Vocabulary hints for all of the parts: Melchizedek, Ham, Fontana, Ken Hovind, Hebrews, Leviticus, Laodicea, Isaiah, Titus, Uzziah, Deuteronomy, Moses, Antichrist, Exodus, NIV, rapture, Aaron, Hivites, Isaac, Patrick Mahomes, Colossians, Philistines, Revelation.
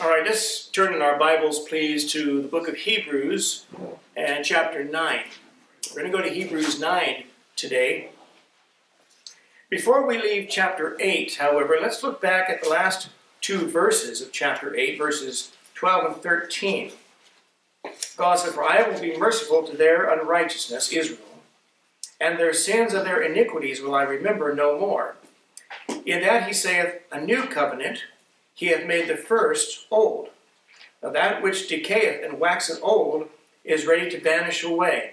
All right, let's turn in our Bibles, please, to the book of Hebrews and chapter 9. We're going to go to Hebrews 9 today. Before we leave chapter 8, however, let's look back at the last two verses of chapter 8, verses 12 and 13. God said, "For I will be merciful to their unrighteousness, Israel, and their sins and their iniquities will I remember no more. In that he saith, a new covenant, he hath made the first old. Now that which decayeth and waxeth old is ready to vanish away."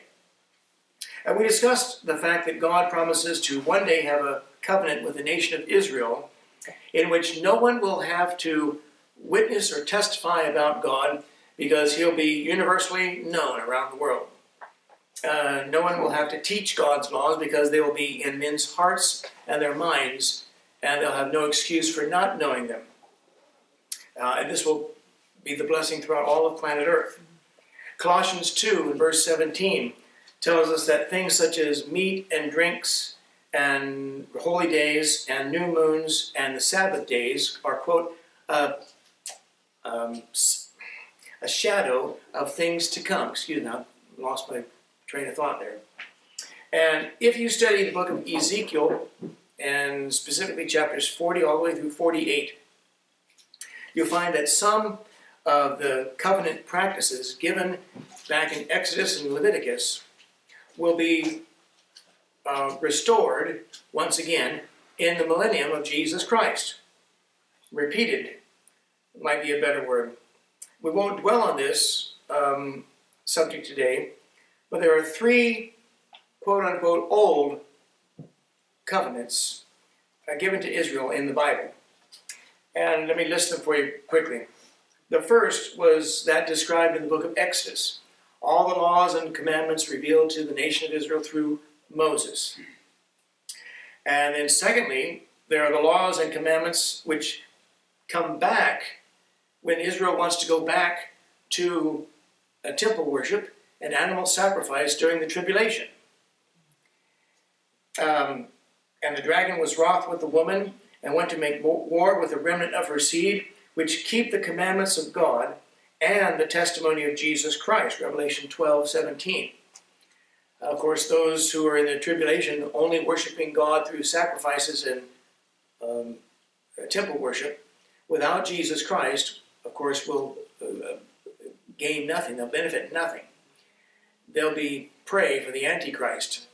And we discussed the fact that God promises to one day have a covenant with the nation of Israel in which no one will have to witness or testify about God because he'll be universally known around the world. No one will have to teach God's laws because they will be in men's hearts and their minds, and they'll have no excuse for not knowing them. And this will be the blessing throughout all of planet Earth. Colossians 2 and verse 17 tells us that things such as meat and drinks and holy days and new moons and the Sabbath days are, quote, a shadow of things to come. Excuse me, I lost my train of thought there. And if you study the book of Ezekiel, and specifically chapters 40 all the way through 48, you'll find that some of the covenant practices given back in Exodus and Leviticus will be restored once again in the millennium of Jesus Christ. Repeated might be a better word. We won't dwell on this subject today, but there are three quote-unquote old covenants given to Israel in the Bible. And let me list them for you quickly. The first was that described in the book of Exodus. All the laws and commandments revealed to the nation of Israel through Moses. And then secondly, there are the laws and commandments which come back when Israel wants to go back to a temple worship and animal sacrifice during the tribulation. And the dragon was wroth with the woman and went to make war with the remnant of her seed, which keep the commandments of God and the testimony of Jesus Christ, Revelation 12:17. Of course, those who are in the tribulation only worshiping God through sacrifices and temple worship, without Jesus Christ, of course, will gain nothing, they'll benefit nothing. They'll be prey for the Antichrist.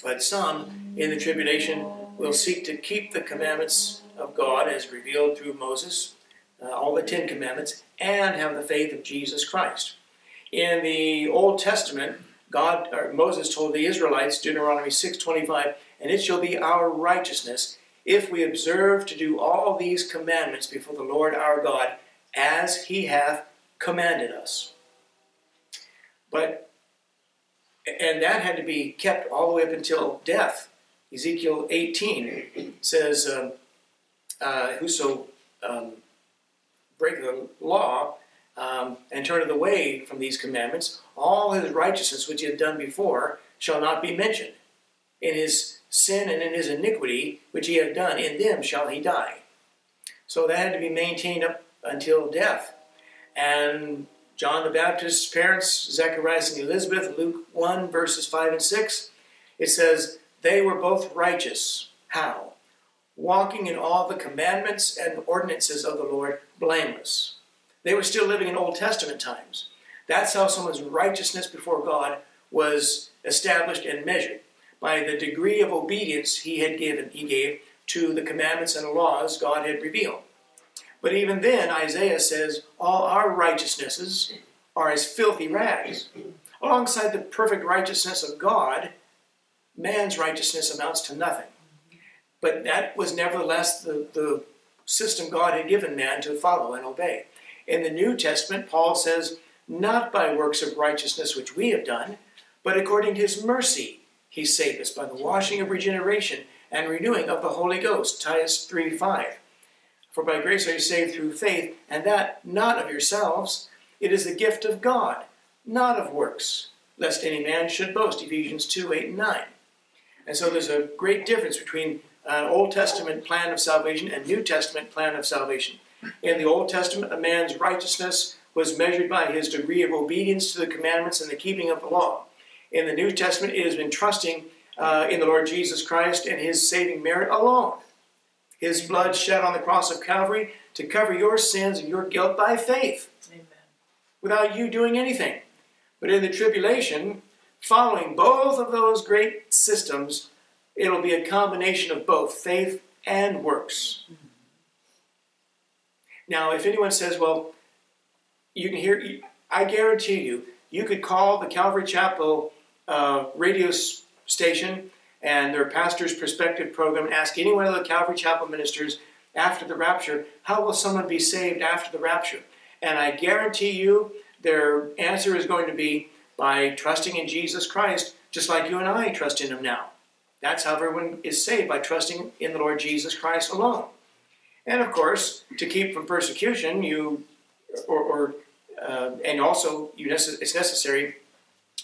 But some in the tribulation will seek to keep the commandments of God as revealed through Moses, all the Ten Commandments, and have the faith of Jesus Christ. In the Old Testament, Moses told the Israelites, Deuteronomy 6:25, "And it shall be our righteousness if we observe to do all these commandments before the Lord our God, as he hath commanded us." And that had to be kept all the way up until death. Ezekiel 18 says, "Whoso breaketh the law and turneth away from these commandments, all his righteousness which he hath done before shall not be mentioned. In his sin and in his iniquity which he hath done, in them shall he die." So that had to be maintained up until death. And John the Baptist's parents, Zechariah and Elizabeth, Luke 1, verses 5 and 6, it says, "They were both righteous." How? "Walking in all the commandments and ordinances of the Lord, blameless." They were still living in Old Testament times. That's how someone's righteousness before God was established and measured, by the degree of obedience he gave to the commandments and laws God had revealed. But even then, Isaiah says, all our righteousnesses are as filthy rags. Alongside the perfect righteousness of God, man's righteousness amounts to nothing. But that was nevertheless the system God had given man to follow and obey. In the New Testament, Paul says, "Not by works of righteousness which we have done, but according to his mercy he saved us by the washing of regeneration and renewing of the Holy Ghost," Titus 3:5. "For by grace are you saved through faith, and that not of yourselves. It is the gift of God, not of works, lest any man should boast," Ephesians 2:8 and 9. And so there's a great difference between an Old Testament plan of salvation and New Testament plan of salvation. In the Old Testament, a man's righteousness was measured by his degree of obedience to the commandments and the keeping of the law. In the New Testament, it has been trusting in the Lord Jesus Christ and his saving merit alone. His blood shed on the cross of Calvary to cover your sins and your guilt by faith. Amen. Without you doing anything. But in the tribulation, following both of those great systems, it'll be a combination of both faith and works. Mm-hmm. Now, if anyone says, well, you can hear, I guarantee you, you could call the Calvary Chapel radio station and their pastor's perspective program and ask any one of the Calvary Chapel ministers after the rapture, how will someone be saved after the rapture? And I guarantee you their answer is going to be by trusting in Jesus Christ, just like you and I trust in him now. That's how everyone is saved, by trusting in the Lord Jesus Christ alone. And of course, to keep from persecution, it's necessary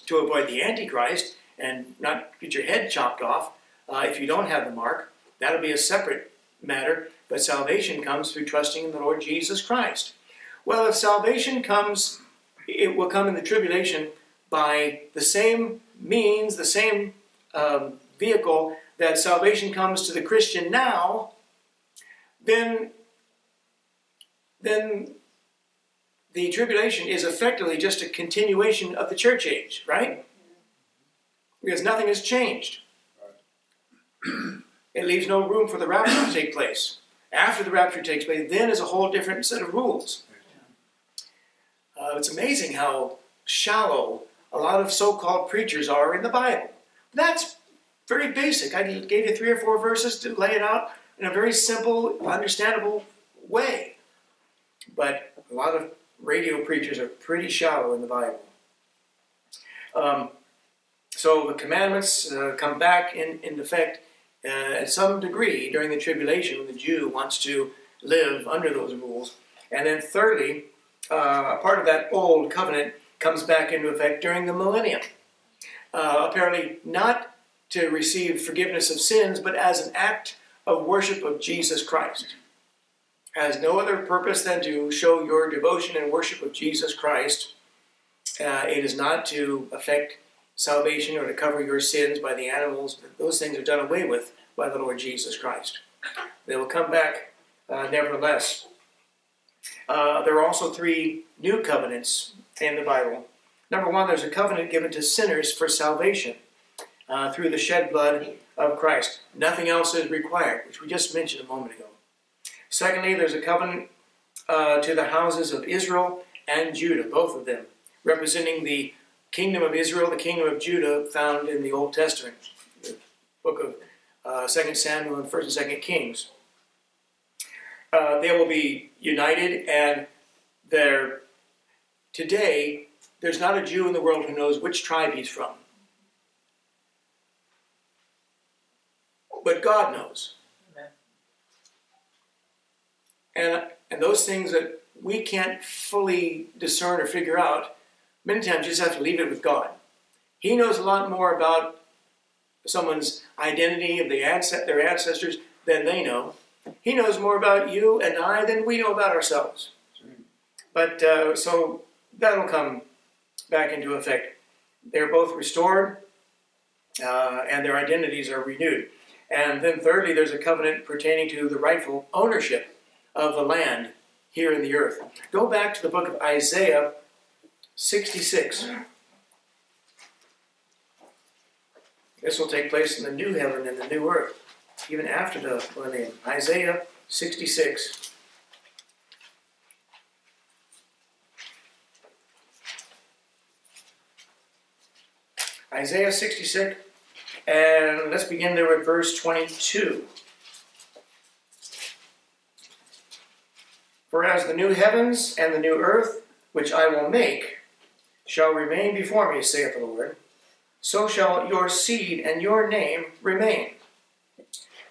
to avoid the Antichrist and not get your head chopped off if you don't have the mark. That'll be a separate matter, but salvation comes through trusting in the Lord Jesus Christ. Well, if salvation comes, it will come in the tribulation by the same means, the same vehicle that salvation comes to the Christian now, then the tribulation is effectively just a continuation of the church age, right? Because nothing has changed. It leaves no room for the rapture to take place. After the rapture takes place, then is a whole different set of rules. It's amazing how shallow a lot of so-called preachers are in the Bible. That's very basic. I gave you 3 or 4 verses to lay it out in a very simple, understandable way. But a lot of radio preachers are pretty shallow in the Bible. So the commandments come back in effect at some degree during the tribulation when the Jew wants to live under those rules. And then thirdly, a part of that old covenant comes back into effect during the millennium. Apparently not to receive forgiveness of sins, but as an act of worship of Jesus Christ. Has no other purpose than to show your devotion and worship of Jesus Christ. It is not to affect salvation or to cover your sins by the animals. Those things are done away with by the Lord Jesus Christ. They will come back nevertheless. There are also 3 new covenants in the Bible. Number 1, there's a covenant given to sinners for salvation through the shed blood of Christ. Nothing else is required, which we just mentioned a moment ago. Secondly, there's a covenant to the houses of Israel and Judah, both of them, representing the kingdom of Israel, the kingdom of Judah, found in the Old Testament, the book of 2 Samuel and 1 and 2 Kings. They will be united, and today, there's not a Jew in the world who knows which tribe he's from. But God knows. And those things that we can't fully discern or figure out, many times you just have to leave it with God. He knows a lot more about someone's identity, of their ancestors, than they know. He knows more about you and I than we know about ourselves. But so that'll come back into effect. They're both restored and their identities are renewed. And then thirdly, there's a covenant pertaining to the rightful ownership of the land here in the earth. Go back to the book of Isaiah 66. This will take place in the new heaven and the new earth, even after the millennium. Isaiah 66. Isaiah 66, and let's begin there with verse 22. Whereas the new heavens and the new earth, which I will make, shall remain before me, saith the Lord, so shall your seed and your name remain.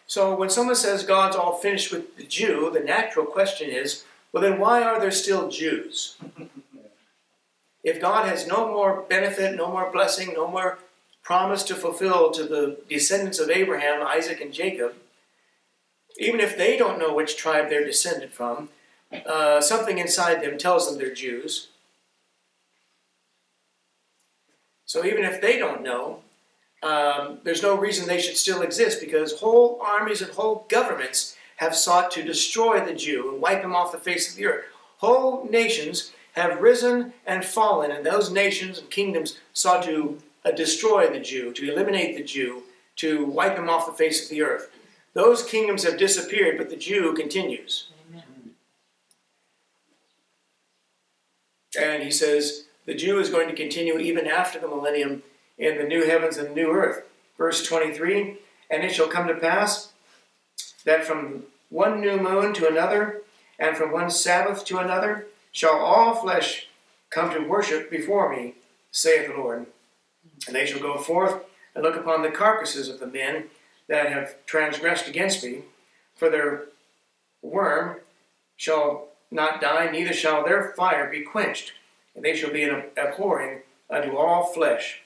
So when someone says God's all finished with the Jew, the natural question is, well then why are there still Jews? If God has no more benefit, no more blessing, no more promise to fulfill to the descendants of Abraham, Isaac, and Jacob, even if they don't know which tribe they're descended from, something inside them tells them they're Jews. So even if they don't know, there's no reason they should still exist, because whole armies and whole governments have sought to destroy the Jew and wipe him off the face of the earth. Whole nations have risen and fallen, and those nations and kingdoms sought to destroy the Jew, to eliminate the Jew, to wipe him off the face of the earth. Those kingdoms have disappeared, but the Jew continues. Amen. And he says, the Jew is going to continue even after the millennium in the new heavens and the new earth. Verse 23, and it shall come to pass that from one new moon to another, and from one Sabbath to another, shall all flesh come to worship before me, saith the Lord. And they shall go forth and look upon the carcasses of the men that have transgressed against me, for their worm shall not die, neither shall their fire be quenched, and they shall be an abhorring unto all flesh.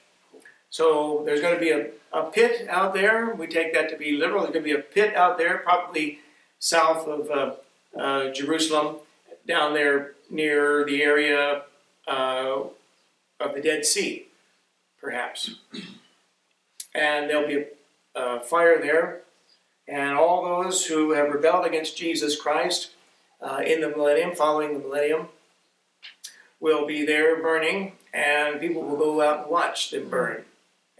So there's going to be a pit out there. We take that to be literal. There's going to be a pit out there, probably south of Jerusalem, down there near the area of the Dead Sea, perhaps. And there'll be a fire there. And all those who have rebelled against Jesus Christ in the millennium, following the millennium, will be there burning, and people will go out and watch them burn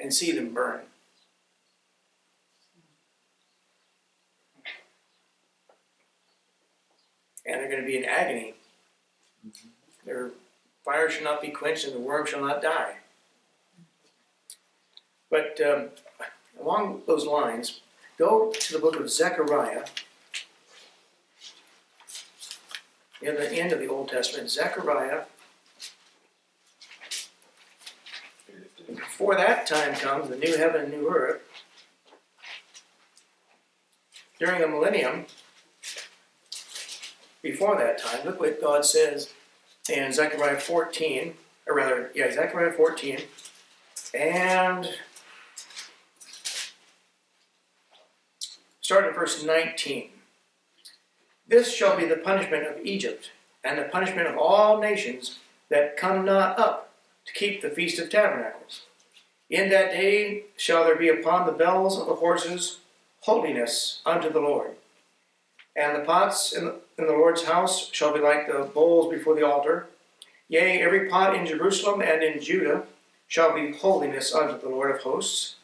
and see them burn. And they're going to be in agony. Their fire shall not be quenched, and the worm shall not die. But along those lines, go to the book of Zechariah, near the end of the Old Testament. Zechariah. Before that time comes, the new heaven and new earth, during the millennium, before that time, look what God says in Zechariah 14, or rather, yeah, Zechariah 14, and start at verse 19. This shall be the punishment of Egypt, and the punishment of all nations that come not up to keep the Feast of Tabernacles. In that day shall there be upon the bells of the horses holiness unto the Lord. And the pots in the Lord's house shall be like the bowls before the altar. Yea, every pot in Jerusalem and in Judah shall be holiness unto the Lord of hosts.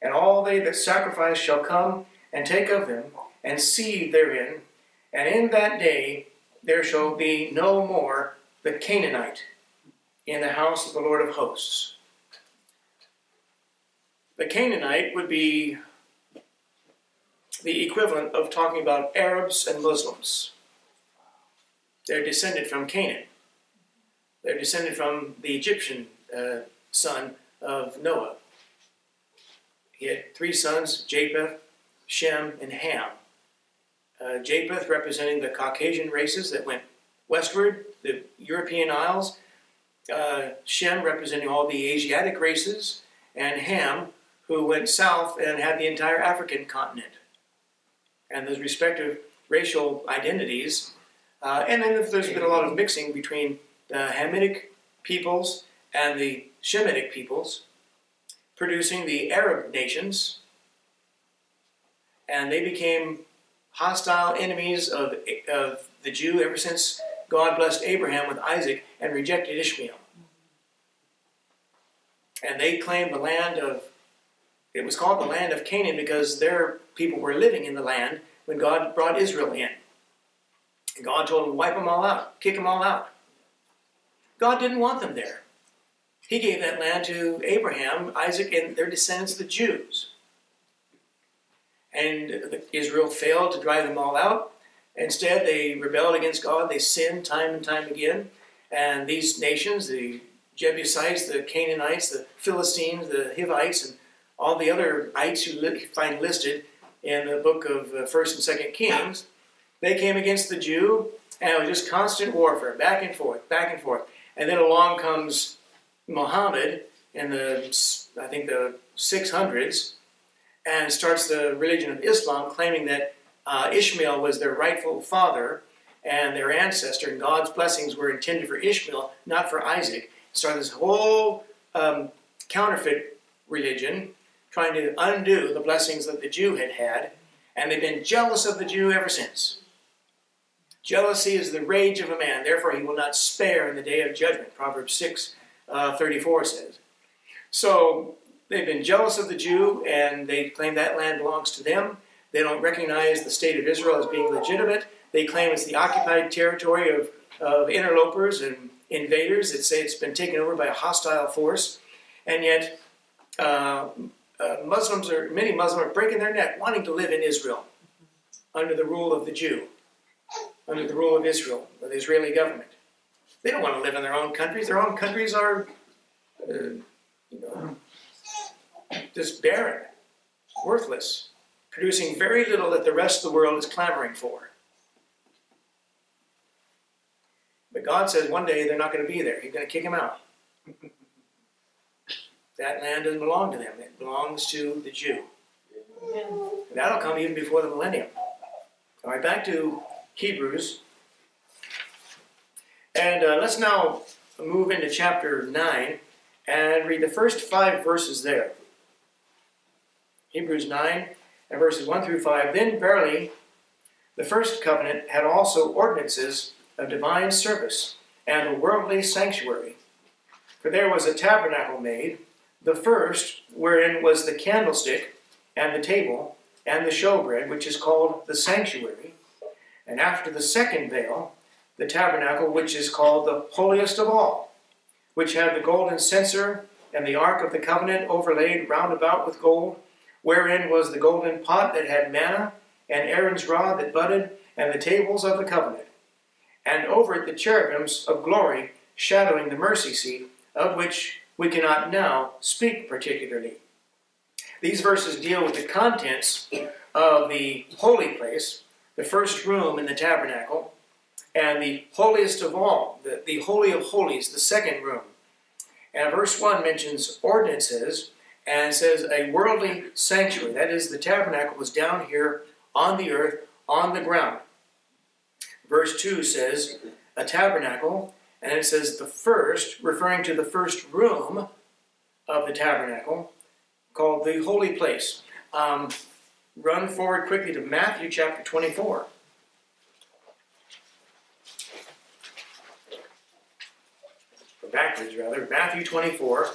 And all they that sacrifice shall come and take of them, and seethe therein. And in that day there shall be no more the Canaanite in the house of the Lord of hosts. The Canaanite would be the equivalent of talking about Arabs and Muslims. They're descended from Canaan. They're descended from the Egyptian son of Noah. He had three sons, Japheth, Shem, and Ham. Japheth representing the Caucasian races that went westward, the European Isles. Shem representing all the Asiatic races. And Ham, who went south and had the entire African continent. And those respective racial identities. And then there's been a lot of mixing between the Hamitic peoples and the Shemitic peoples, producing the Arab nations. And they became hostile enemies of the Jew ever since God blessed Abraham with Isaac and rejected Ishmael. And they claimed the land of, it was called the land of Canaan because their people were living in the land when God brought Israel in. And God told them, wipe them all out, kick them all out. God didn't want them there. He gave that land to Abraham, Isaac, and their descendants, the Jews. And Israel failed to drive them all out. Instead, they rebelled against God. They sinned time and time again. And these nations, the Jebusites, the Canaanites, the Philistines, the Hivites, and all the other ites who find listed in the book of 1st and 2nd Kings, they came against the Jew, and it was just constant warfare, back and forth, back and forth. And then along comes Muhammad in the 600s, and starts the religion of Islam, claiming that Ishmael was their rightful father, and their ancestor, and God's blessings were intended for Ishmael, not for Isaac. So this whole counterfeit religion trying to undo the blessings that the Jew had had, and they've been jealous of the Jew ever since. Jealousy is the rage of a man, therefore he will not spare in the day of judgment, Proverbs 6:34 says. So they've been jealous of the Jew, and they claim that land belongs to them. They don't recognize the state of Israel as being legitimate. They claim it's the occupied territory of interlopers and invaders that say it's been taken over by a hostile force. And yet many Muslims are breaking their neck wanting to live in Israel under the rule of the Jew, under the rule of Israel, or the Israeli government. They don't want to live in their own countries. Their own countries are just barren, worthless, producing very little that the rest of the world is clamoring for. But God says one day they're not going to be there. He's going to kick them out. That land doesn't belong to them. It belongs to the Jew. And that'll come even before the millennium. All right, back to Hebrews. And let's now move into chapter 9 and read the first 5 verses there. Hebrews 9 and verses 1 through 5. Then verily, the first covenant had also ordinances of divine service and a worldly sanctuary. For there was a tabernacle made, the first, wherein was the candlestick and the table and the showbread, which is called the sanctuary. And after the second veil, the tabernacle, which is called the holiest of all, which had the golden censer and the ark of the covenant overlaid round about with gold, wherein was the golden pot that had manna, and Aaron's rod that budded, and the tables of the covenant. And over it the cherubims of glory, shadowing the mercy seat, of which we cannot now speak particularly. These verses deal with the contents of the holy place, the first room in the tabernacle, and the holiest of all, the holy of holies, the second room. And verse 1 mentions ordinances and says a worldly sanctuary. That is, the tabernacle was down here on the earth, on the ground. Verse 2 says, a tabernacle, and it says the first, referring to the first room of the tabernacle, called the holy place. Run forward quickly to Matthew chapter 24. Or backwards, rather. Matthew 24.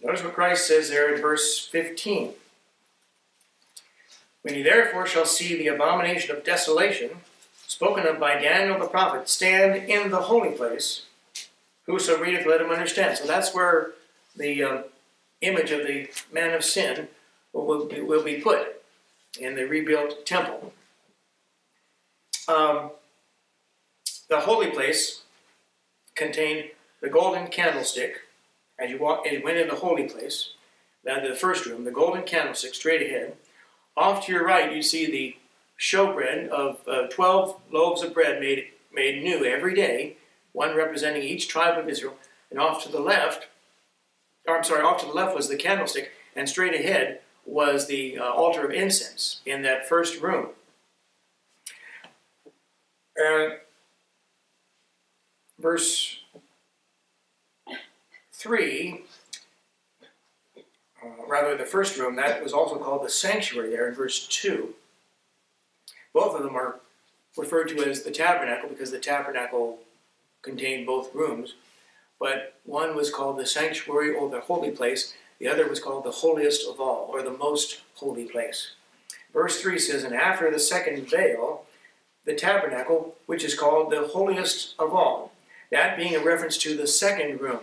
Notice what Christ says there in verse 15. When ye therefore shall see the abomination of desolation, spoken of by Daniel the prophet, stand in the holy place, whoso readeth, let him understand. So that's where the image of the man of sin will be put in the rebuilt temple. The holy place contained the golden candlestick. As you went in the holy place, the first room, the golden candlestick straight ahead. Off to your right, you see the showbread of 12 loaves of bread made new every day, one representing each tribe of Israel. And off to the left was the candlestick, and straight ahead was the altar of incense in that first room. Verse 3. Rather, the first room, that was also called the sanctuary there in verse 2. Both of them are referred to as the tabernacle because the tabernacle contained both rooms. But one was called the sanctuary or the holy place. The other was called the holiest of all, or the most holy place. Verse 3 says, and after the second veil, the tabernacle, which is called the holiest of all. That being a reference to the second room,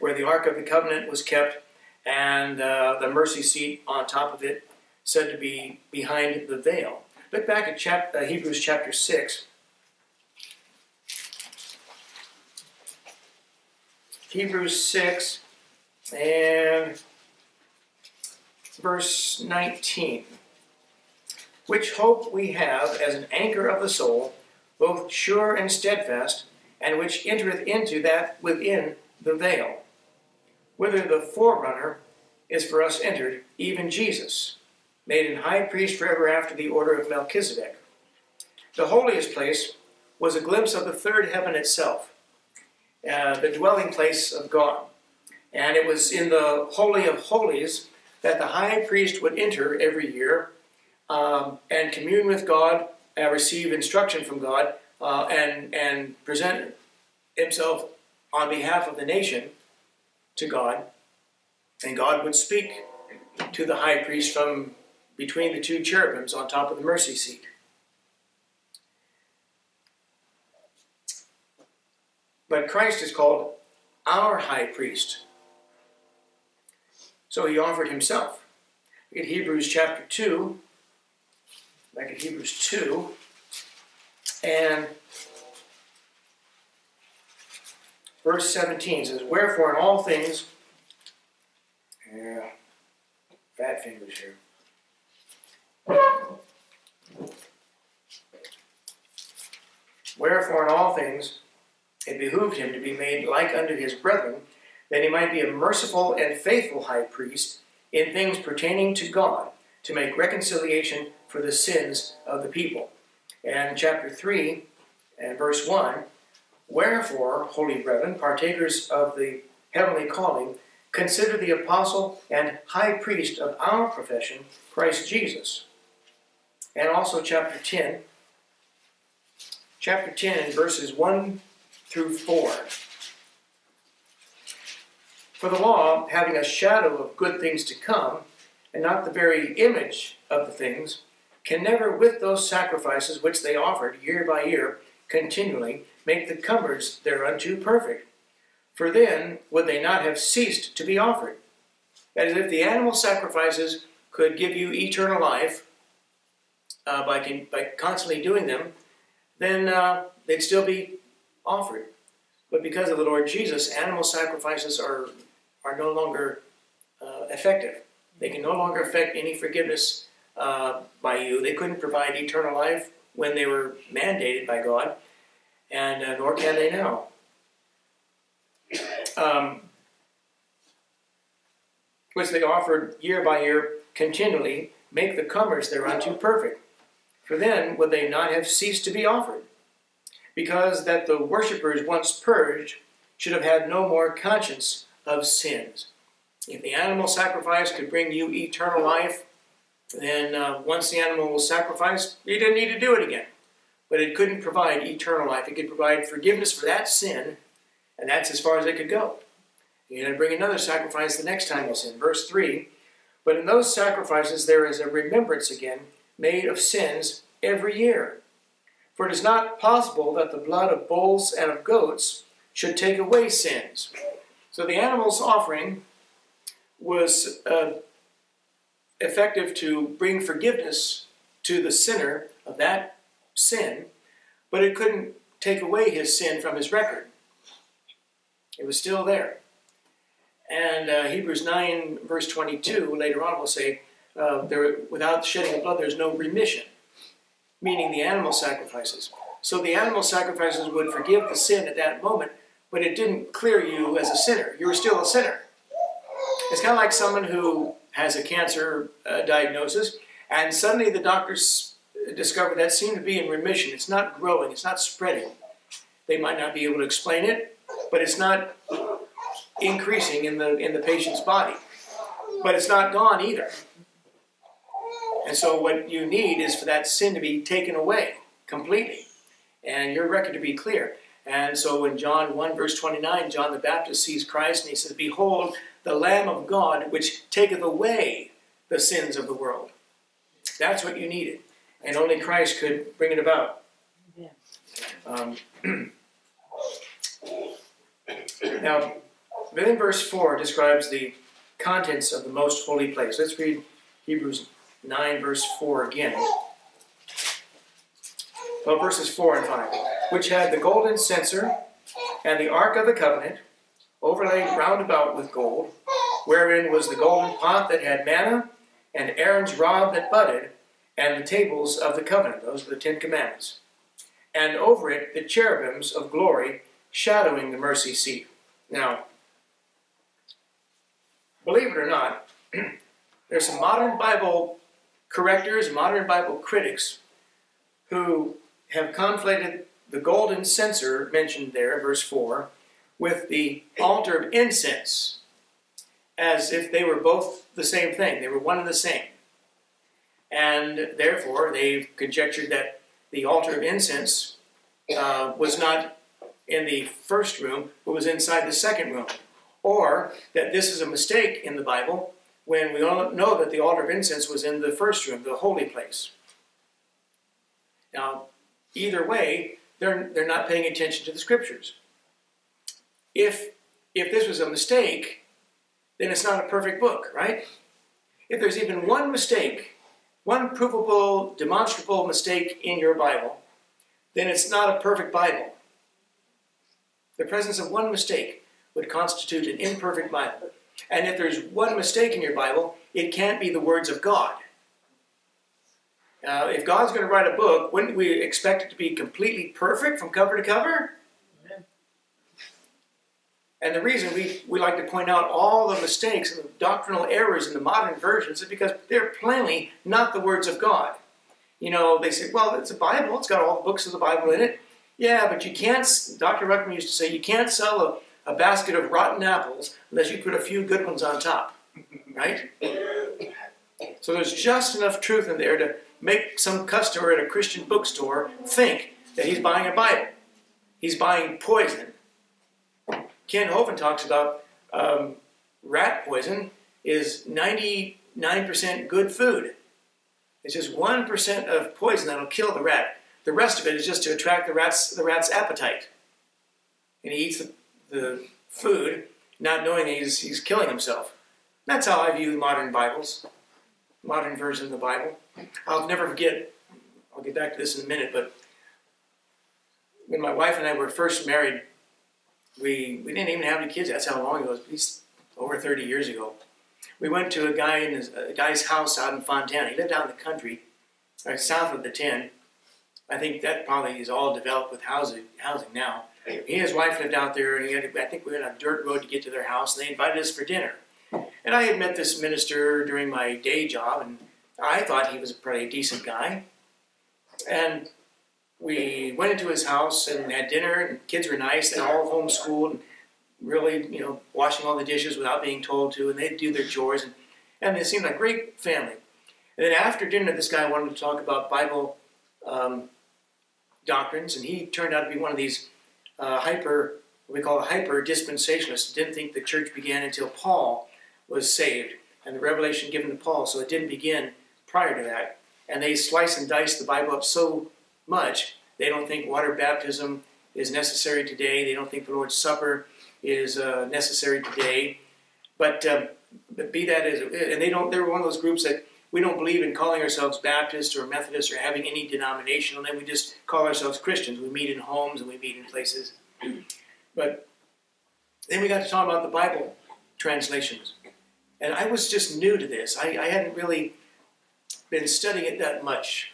where the Ark of the Covenant was kept, and the mercy seat on top of it, said to be behind the veil. Look back at Hebrews chapter 6. Hebrews 6 and verse 19. Which hope we have as an anchor of the soul, both sure and steadfast, and which entereth into that within the veil, whither the forerunner is for us entered, even Jesus, made an high priest forever after the order of Melchizedek. The holiest place was a glimpse of the third heaven itself, the dwelling place of God. And it was in the Holy of Holies that the high priest would enter every year and commune with God, receive instruction from God, and present himself on behalf of the nation to God. And God would speak to the high priest from between the two cherubims on top of the mercy seat. But Christ is called our high priest. So he offered himself. Look at Hebrews chapter 2, back at Hebrews 2, and verse 17 says, wherefore in all things, fat fingers here. Wherefore in all things it behooved him to be made like unto his brethren, that he might be a merciful and faithful high priest in things pertaining to God, to make reconciliation for the sins of the people. And chapter 3 and verse 1, wherefore, holy brethren, partakers of the heavenly calling, consider the apostle and high priest of our profession, Christ Jesus. And also chapter 10. Chapter 10 verses 1 through 4. For the law, having a shadow of good things to come, and not the very image of the things, can never with those sacrifices which they offered year by year continually make the cupboards thereunto perfect. For then would they not have ceased to be offered. That is, if the animal sacrifices could give you eternal life by constantly doing them, then they'd still be offered. But because of the Lord Jesus, animal sacrifices are no longer effective. They can no longer affect any forgiveness by you. They couldn't provide eternal life when they were mandated by God, and nor can they now. Which they offered year by year continually, make the comers thereunto perfect. For then would they not have ceased to be offered, because that the worshippers once purged should have had no more conscience of sins. If the animal sacrifice could bring you eternal life, then once the animal was sacrificed, you didn't need to do it again. But it couldn't provide eternal life. It could provide forgiveness for that sin, and that's as far as they could go. You're going to bring another sacrifice the next time you sin. Verse 3, but in those sacrifices there is a remembrance again made of sins every year. For it is not possible that the blood of bulls and of goats should take away sins. So the animal's offering was effective to bring forgiveness to the sinner of that sin, but it couldn't take away his sin from his record. It was still there. And Hebrews 9, verse 22, later on will say, without shedding of blood, there's no remission, meaning the animal sacrifices. So the animal sacrifices would forgive the sin at that moment, but it didn't clear you as a sinner. You were still a sinner. It's kind of like someone who has a cancer diagnosis, and suddenly the doctors discover that seemed to be in remission. It's not growing. It's not spreading. They might not be able to explain it, but it's not increasing in the patient's body. But it's not gone either. And so what you need is for that sin to be taken away completely, and your record to be clear. And so in John 1, verse 29, John the Baptist sees Christ, and he says, behold, the Lamb of God, which taketh away the sins of the world. That's what you needed. And only Christ could bring it about. Yeah. Now, within verse 4 describes the contents of the most holy place. Let's read Hebrews 9, verse 4 again. Well, verses 4 and 5. Which had the golden censer and the ark of the covenant, overlaid round about with gold, wherein was the golden pot that had manna, and Aaron's rod that budded, and the tables of the covenant. Those are the 10 Commandments. And over it the cherubims of glory, shadowing the mercy seat. Now, believe it or not, there's some modern Bible correctors, modern Bible critics, who have conflated the golden censer mentioned there in verse 4 with the altar of incense, as if they were both the same thing. They were one and the same. And therefore, they've conjectured that the altar of incense was not in the first room, but was inside the second room. Or that this is a mistake in the Bible, when we all know that the altar of incense was in the first room, the holy place. Now, either way, they're not paying attention to the Scriptures. If this was a mistake, then it's not a perfect book, right? If there's even one mistake, one provable, demonstrable mistake in your Bible, then it's not a perfect Bible. The presence of one mistake would constitute an imperfect Bible. And if there's one mistake in your Bible, it can't be the words of God. If God's going to write a book, wouldn't we expect it to be completely perfect from cover to cover? Amen. And the reason we like to point out all the mistakes and the doctrinal errors in the modern versions is because they're plainly not the words of God. You know, they say, well, it's a Bible. It's got all the books of the Bible in it. Yeah, but you can't, Dr. Ruckman used to say, you can't sell a basket of rotten apples unless you put a few good ones on top, right? So there's just enough truth in there to make some customer at a Christian bookstore think that he's buying a Bible. He's buying poison. Ken Hovind talks about rat poison is 99% good food. It's just 1% of poison that'll kill the rat. The rest of it is just to attract the rat's appetite. And he eats the food, not knowing he's killing himself. That's how I view modern Bibles, modern version of the Bible. I'll never forget, I'll get back to this in a minute, but when my wife and I were first married, we didn't even have any kids. That's how long ago it was, at least over 30 years ago. We went to a guy's house out in Fontana. He lived out in the country, or south of the 10. I think that probably is all developed with housing now. He and his wife lived out there, and I think we were on a dirt road to get to their house, and they invited us for dinner. And I had met this minister during my day job, and I thought he was probably a decent guy. And we went into his house and had dinner, and kids were nice. They all homeschooled, and really, you know, washing all the dishes without being told to, and they'd do their chores, and they seemed like a great family. And then after dinner, this guy wanted to talk about Bible doctrines, and he turned out to be one of these hyper-dispensationalists. Didn't think the church began until Paul was saved and the revelation given to Paul, so it didn't begin prior to that. And they slice and dice the Bible up so much, they don't think water baptism is necessary today. They don't think the Lord's Supper is necessary today. But be that as it, and they don't. They were one of those groups that we don't believe in calling ourselves Baptist or Methodist or having any denomination, and then we just call ourselves Christians. We meet in homes and we meet in places. But then we got to talk about the Bible translations. And I was just new to this. I hadn't really been studying it that much.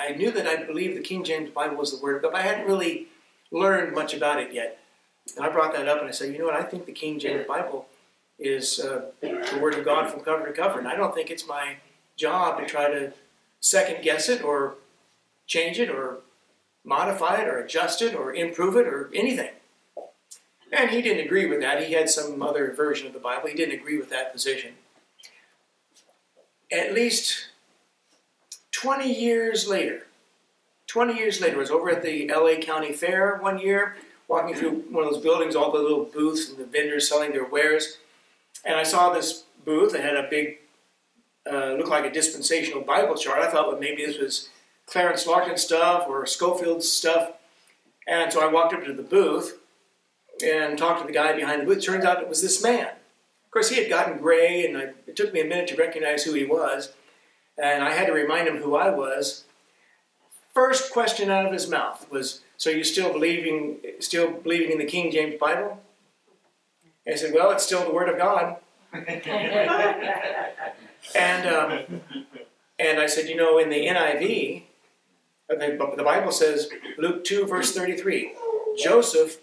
I knew that I believed the King James Bible was the Word of God, but I hadn't really learned much about it yet. And I brought that up and I said, you know what, I think the King James Bible is the Word of God from cover to cover, and I don't think it's my job to try to second guess it or change it or modify it or adjust it or improve it or anything. And he didn't agree with that. He had some other version of the Bible. He didn't agree with that position. At least 20 years later, I was over at the LA County Fair one year, walking through one of those buildings, all the little booths and the vendors selling their wares. And I saw this booth that had a big looked like a dispensational Bible chart. I thought, well, maybe this was Clarence Larkin stuff or Schofield's stuff. And so I walked up to the booth and talked to the guy behind the booth. Turns out it was this man. Of course, he had gotten gray, and it took me a minute to recognize who he was. And I had to remind him who I was. First question out of his mouth was, so you're still believing in the King James Bible? And I said, well, it's still the Word of God. And I said, you know, in the NIV, the Bible says, Luke 2, verse 33, Joseph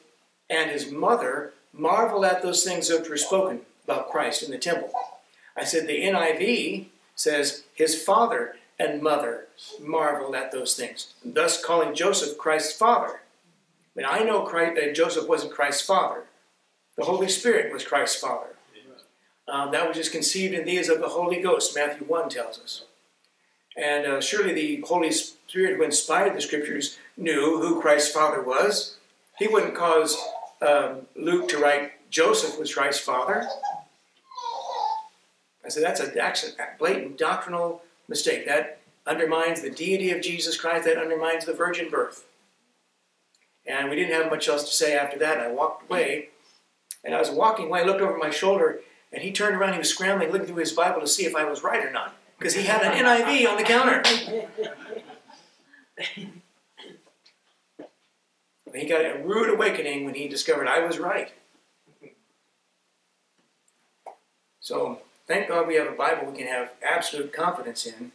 and his mother marveled at those things which were spoken about Christ in the temple. I said, the NIV says, his father and mother marveled at those things, thus calling Joseph Christ's father. I mean, I know Christ, Joseph wasn't Christ's father. The Holy Spirit was Christ's father. That which is conceived in thee is of the Holy Ghost, Matthew 1 tells us. And surely the Holy Spirit, who inspired the Scriptures, knew who Christ's father was. He wouldn't cause Luke to write, Joseph was Christ's father. I said, that's a blatant doctrinal mistake. That undermines the deity of Jesus Christ. That undermines the virgin birth. And we didn't have much else to say after that. I walked away. And I was walking away, I looked over my shoulder, and he turned around, he was scrambling, looking through his Bible to see if I was right or not. Because he had an NIV on the counter. He got a rude awakening when he discovered I was right. So, thank God we have a Bible we can have absolute confidence in.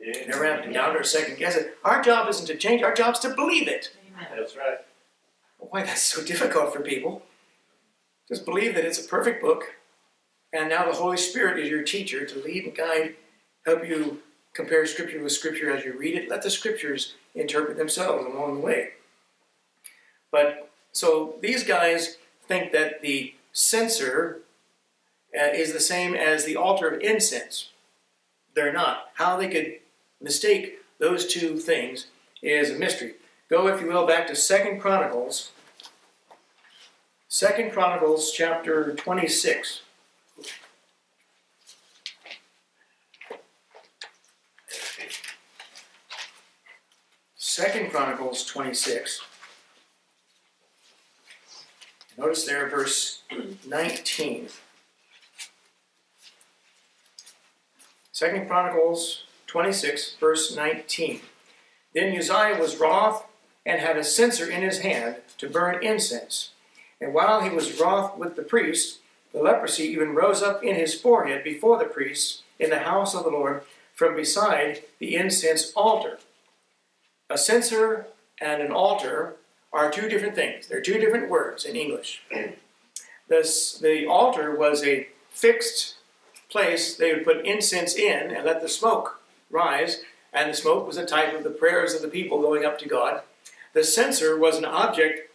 Yeah. Never have to doubt or second guess it. Our job isn't to change, our job is to believe it. That's right. Why, that's so difficult for people. Just believe that it's a perfect book. And now the Holy Spirit is your teacher to lead and guide, help you compare Scripture with Scripture as you read it. Let the Scriptures interpret themselves along the way. But so these guys think that the censer is the same as the altar of incense. They're not. How they could mistake those two things is a mystery. Go, if you will, back to 2 Chronicles. 2 Chronicles chapter 26. Second Chronicles 26. Notice there, verse 19. 2 Chronicles 26, verse 19. Then Uzziah was wroth and had a censer in his hand to burn incense. And while he was wroth with the priests, the leprosy even rose up in his forehead before the priests in the house of the Lord from beside the incense altar. A censer and an altar are two different things. They're two different words in English. The altar was a fixed place they would put incense in and let the smoke rise, and the smoke was a type of the prayers of the people going up to God. The censer was an object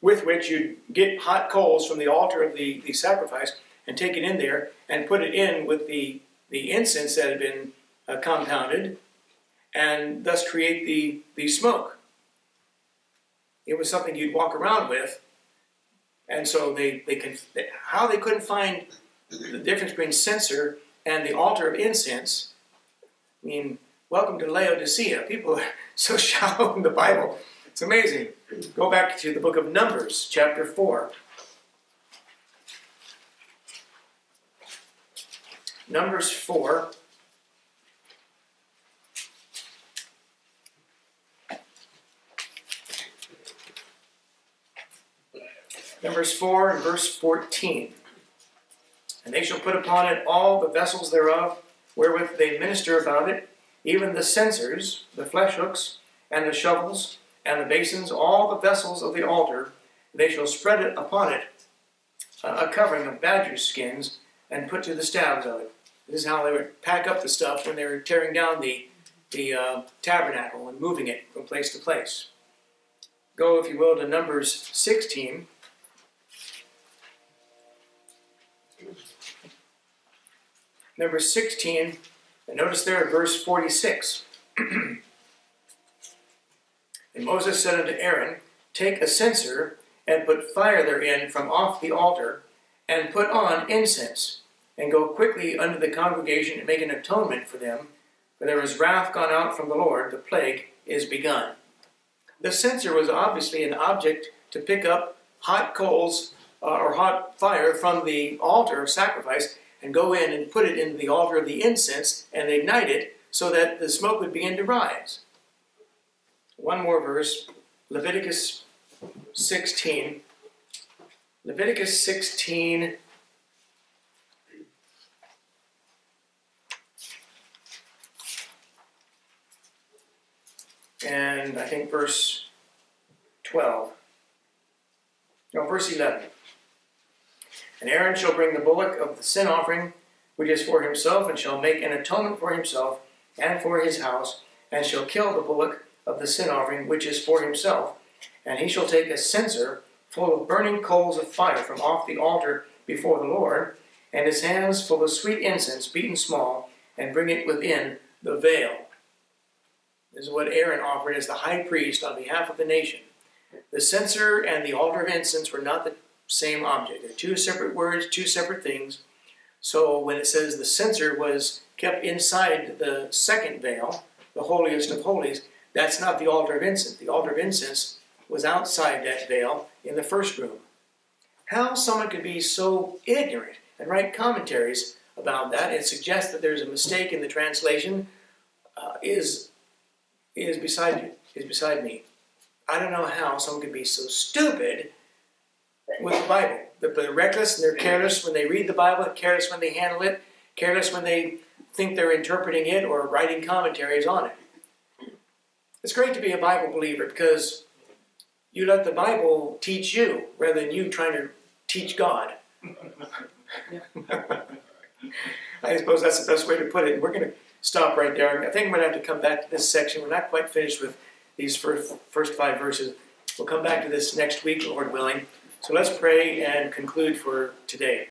with which you'd get hot coals from the altar of the sacrifice and take it in there and put it in with the incense that had been compounded and thus create the smoke. It was something you'd walk around with, and so how they couldn't find the difference between censer and the altar of incense, I mean, welcome to Laodicea. People are so shallow in the Bible. It's amazing. Go back to the book of Numbers, chapter 4. Numbers 4. Numbers 4 and verse 14. And they shall put upon it all the vessels thereof, wherewith they minister about it, even the censers, the flesh hooks, and the shovels, and the basins, all the vessels of the altar. They shall spread it upon it, a covering of badger's skins, and put to the staves of it. This is how they would pack up the stuff when they were tearing down the tabernacle and moving it from place to place. Go, if you will, to Numbers 16. Numbers 16, and notice there at verse 46. And Moses said unto Aaron, take a censer, and put fire therein from off the altar, and put on incense, and go quickly unto the congregation, and make an atonement for them, for there is wrath gone out from the Lord, the plague is begun. The censer was obviously an object to pick up hot coals, or hot fire from the altar of sacrifice, and go in and put it into the altar of the incense, and ignite it, so that the smoke would begin to rise. One more verse, Leviticus 16. Leviticus 16 and I think verse 12. No, verse 11. And Aaron shall bring the bullock of the sin offering which is for himself, and shall make an atonement for himself and for his house, and shall kill the bullock of the sin offering, which is for himself. And he shall take a censer full of burning coals of fire from off the altar before the Lord, and his hands full of sweet incense beaten small, and bring it within the veil. This is what Aaron offered as the high priest on behalf of the nation. The censer and the altar of incense were not the same object. They're two separate words, two separate things. So when it says the censer was kept inside the second veil, the holiest of holies, that's not the altar of incense. The altar of incense was outside that veil in the first room. How someone could be so ignorant and write commentaries about that and suggest that there's a mistake in the translation is beside me. I don't know how someone could be so stupid with the Bible. They're reckless and they're careless when they read the Bible, careless when they handle it, careless when they think they're interpreting it or writing commentaries on it. It's great to be a Bible believer because you let the Bible teach you rather than you trying to teach God. I suppose that's the best way to put it. We're going to stop right there. I think I'm going to have to come back to this section. We're not quite finished with these first five verses. We'll come back to this next week, Lord willing. So let's pray and conclude for today.